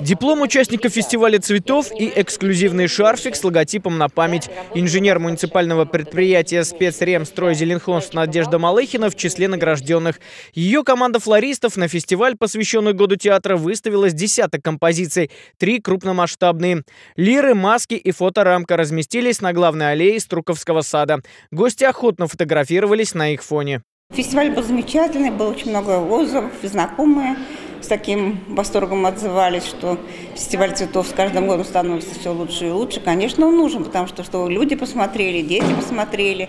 Диплом участника фестиваля цветов и эксклюзивный шарфик с логотипом на память. Инженер муниципального предприятия «Спецремстрой Зеленхонс» Надежда Малыхина в числе награжденных. Ее команда флористов на фестиваль, посвященный Году театра, выставила с десяток композиций, 3 крупномасштабные. Лиры, маски и фоторамка разместились на главной аллее Струковского сада. Гости охотно фотографировались на их фоне. Фестиваль был замечательный, было очень много отзывов, знакомые с таким восторгом отзывались, что фестиваль цветов с каждым годом становится все лучше и лучше. Конечно, он нужен, потому что, люди посмотрели, дети посмотрели,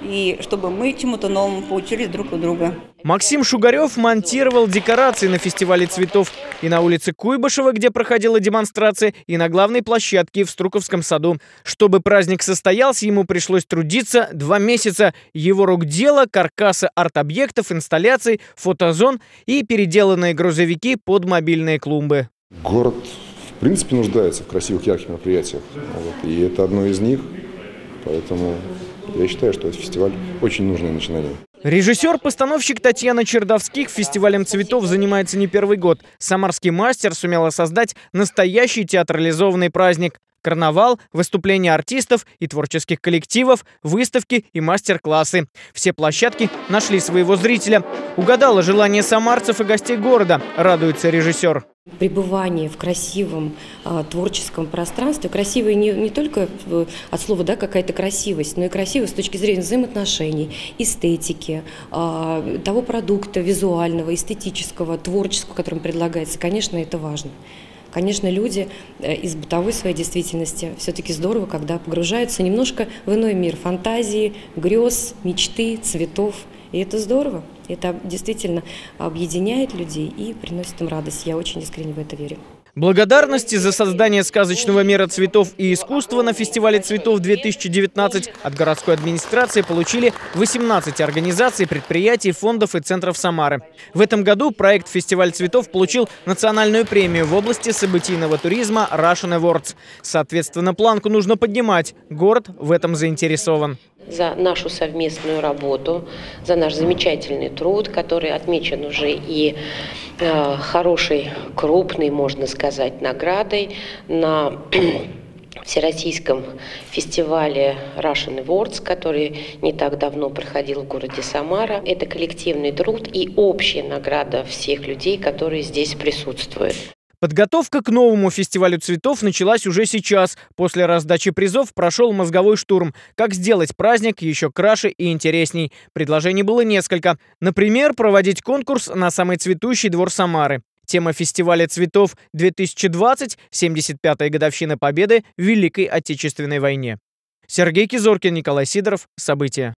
и чтобы мы чему-то новому поучились друг у друга. Максим Шугарев монтировал декорации на фестивале цветов и на улице Куйбышева, где проходила демонстрация, и на главной площадке в Струковском саду. Чтобы праздник состоялся, ему пришлось трудиться 2 месяца. Его рук дело, каркасы арт-объектов, инсталляций, фотозон и переделанные грузовики под мобильные клумбы. Город, в принципе, нуждается в красивых, ярких мероприятиях. И это одно из них, поэтому... Я считаю, что этот фестиваль очень нужное начинание. Режиссер-постановщик Татьяна Чердовских фестивалем цветов занимается не первый год. Самарский мастер сумела создать настоящий театрализованный праздник. Карнавал, выступления артистов и творческих коллективов, выставки и мастер-классы. Все площадки нашли своего зрителя. Угадала желание самарцев и гостей города, радуется режиссер. Пребывание в красивом творческом пространстве. Красивое не только от слова, да, какая-то красивость, но и красиво с точки зрения взаимоотношений, эстетики, того продукта визуального, эстетического, творческого, которым предлагается. Конечно, это важно. Конечно, люди из бытовой своей действительности все-таки здорово, когда погружаются немножко в иной мир фантазии, грез, мечты, цветов. И это здорово. Это действительно объединяет людей и приносит им радость. Я очень искренне в это верю. Благодарности за создание сказочного мира цветов и искусства на фестивале цветов 2019 от городской администрации получили 18 организаций, предприятий, фондов и центров Самары. В этом году проект «Фестиваль цветов» получил национальную премию в области событийного туризма Russian Awards. Соответственно, планку нужно поднимать. Город в этом заинтересован. За нашу совместную работу, за наш замечательный труд, который отмечен уже и хорошей, крупной, можно сказать, наградой на Всероссийском фестивале Russian Awards, который не так давно проходил в городе Самара. Это коллективный труд и общая награда всех людей, которые здесь присутствуют. Подготовка к новому фестивалю цветов началась уже сейчас. После раздачи призов прошел мозговой штурм. Как сделать праздник еще краше и интересней? Предложений было несколько. Например, проводить конкурс на самый цветущий двор Самары. Тема фестиваля цветов 2020 – 75-я годовщина победы в Великой Отечественной войне. Сергей Кизоркин, Николай Сидоров. События.